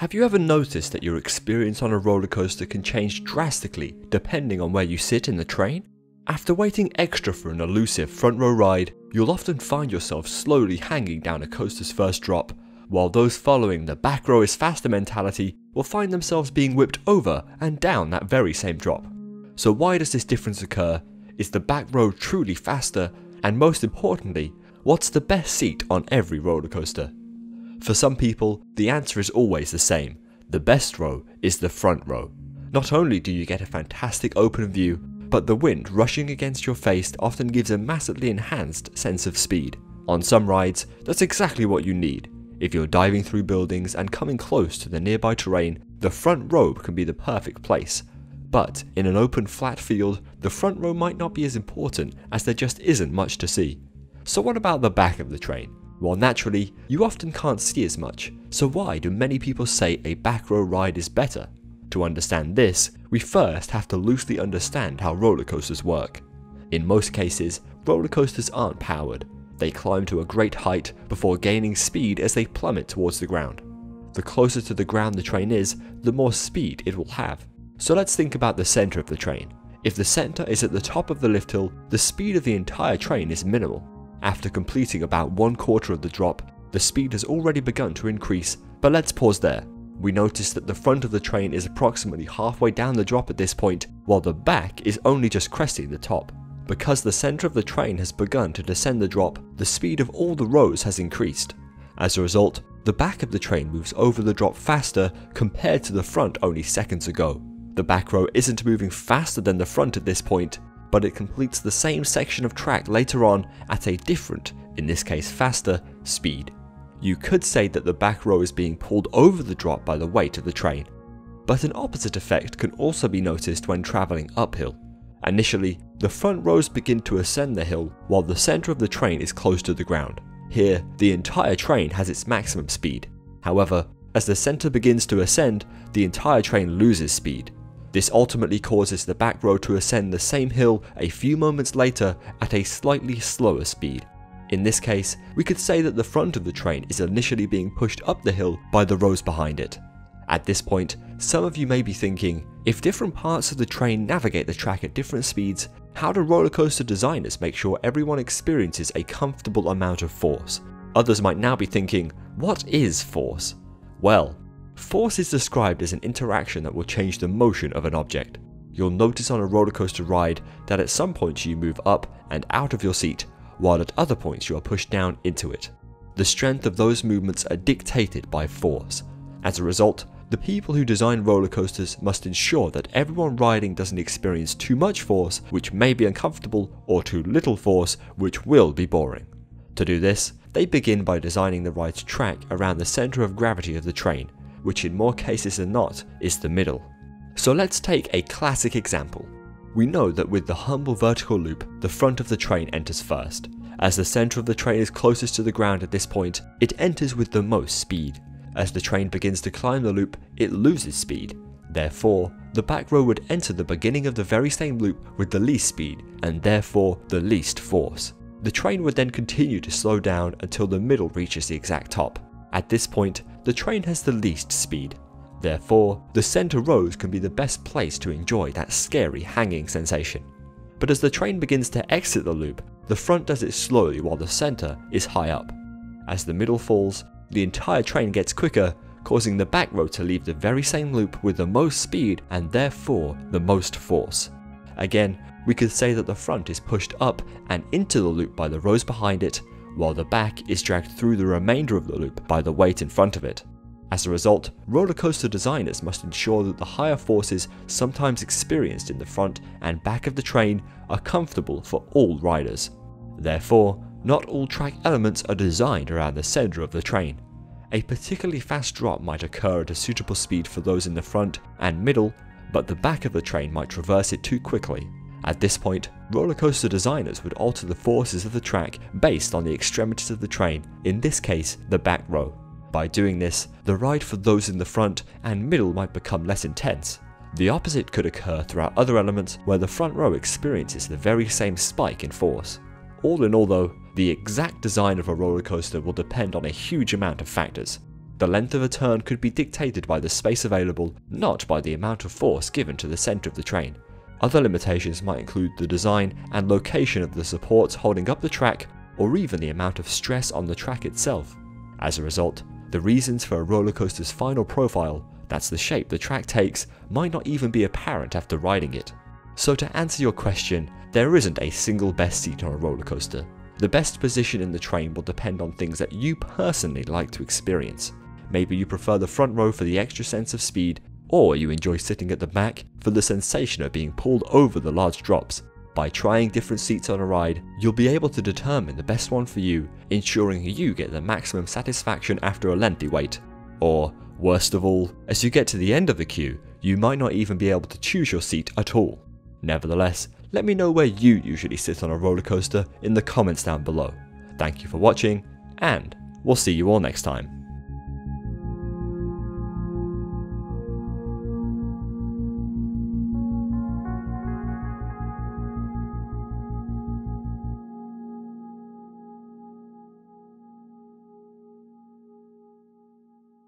Have you ever noticed that your experience on a roller coaster can change drastically depending on where you sit in the train? After waiting extra for an elusive front row ride, you'll often find yourself slowly hanging down a coaster's first drop, while those following the back row is faster mentality will find themselves being whipped over and down that very same drop. So why does this difference occur? Is the back row truly faster? And most importantly, what's the best seat on every roller coaster? For some people, the answer is always the same. The best row is the front row. Not only do you get a fantastic open view, but the wind rushing against your face often gives a massively enhanced sense of speed. On some rides, that's exactly what you need. If you're diving through buildings and coming close to the nearby terrain, the front row can be the perfect place. But in an open flat field, the front row might not be as important as there just isn't much to see. So what about the back of the train? Well, naturally, you often can't see as much, so why do many people say a back row ride is better? To understand this, we first have to loosely understand how roller coasters work. In most cases, roller coasters aren't powered. They climb to a great height before gaining speed as they plummet towards the ground. The closer to the ground the train is, the more speed it will have. So let's think about the center of the train. If the center is at the top of the lift hill, the speed of the entire train is minimal. After completing about 1/4 of the drop, the speed has already begun to increase, but let's pause there. We notice that the front of the train is approximately halfway down the drop at this point, while the back is only just cresting the top. Because the center of the train has begun to descend the drop, the speed of all the rows has increased. As a result, the back of the train moves over the drop faster compared to the front only seconds ago. The back row isn't moving faster than the front at this point, but it completes the same section of track later on at a different, in this case faster, speed. You could say that the back row is being pulled over the drop by the weight of the train, but an opposite effect can also be noticed when traveling uphill. Initially, the front rows begin to ascend the hill while the center of the train is close to the ground. Here, the entire train has its maximum speed. However, as the center begins to ascend, the entire train loses speed. This ultimately causes the back row to ascend the same hill a few moments later at a slightly slower speed. In this case, we could say that the front of the train is initially being pushed up the hill by the rows behind it. At this point, some of you may be thinking, if different parts of the train navigate the track at different speeds, how do roller coaster designers make sure everyone experiences a comfortable amount of force? Others might now be thinking, what is force? Well, force is described as an interaction that will change the motion of an object. You'll notice on a roller coaster ride that at some points you move up and out of your seat, while at other points you are pushed down into it. The strength of those movements are dictated by force. As a result, the people who design roller coasters must ensure that everyone riding doesn't experience too much force, which may be uncomfortable, or too little force, which will be boring. To do this, they begin by designing the ride's track around the center of gravity of the train, which in more cases than not is the middle. So let's take a classic example. We know that with the humble vertical loop, the front of the train enters first. As the center of the train is closest to the ground at this point, it enters with the most speed. As the train begins to climb the loop, it loses speed. Therefore, the back row would enter the beginning of the very same loop with the least speed, and therefore the least force. The train would then continue to slow down until the middle reaches the exact top. At this point, the train has the least speed. Therefore, the center rows can be the best place to enjoy that scary hanging sensation. But as the train begins to exit the loop, the front does it slowly while the center is high up. As the middle falls, the entire train gets quicker, causing the back row to leave the very same loop with the most speed and therefore the most force. Again, we could say that the front is pushed up and into the loop by the rows behind it, while the back is dragged through the remainder of the loop by the weight in front of it. As a result, roller coaster designers must ensure that the higher forces sometimes experienced in the front and back of the train are comfortable for all riders. Therefore, not all track elements are designed around the center of the train. A particularly fast drop might occur at a suitable speed for those in the front and middle, but the back of the train might traverse it too quickly. At this point, roller coaster designers would alter the forces of the track based on the extremities of the train, in this case, the back row. By doing this, the ride for those in the front and middle might become less intense. The opposite could occur throughout other elements where the front row experiences the very same spike in force. All in all though, the exact design of a roller coaster will depend on a huge amount of factors. The length of a turn could be dictated by the space available, not by the amount of force given to the center of the train. Other limitations might include the design and location of the supports holding up the track, or even the amount of stress on the track itself. As a result, the reasons for a roller coaster's final profile, that's the shape the track takes, might not even be apparent after riding it. So to answer your question, there isn't a single best seat on a roller coaster. The best position in the train will depend on things that you personally like to experience. Maybe you prefer the front row for the extra sense of speed, or you enjoy sitting at the back for the sensation of being pulled over the large drops. By trying different seats on a ride, you'll be able to determine the best one for you, ensuring you get the maximum satisfaction after a lengthy wait. Or, worst of all, as you get to the end of the queue, you might not even be able to choose your seat at all. Nevertheless, let me know where you usually sit on a roller coaster in the comments down below. Thank you for watching, and we'll see you all next time.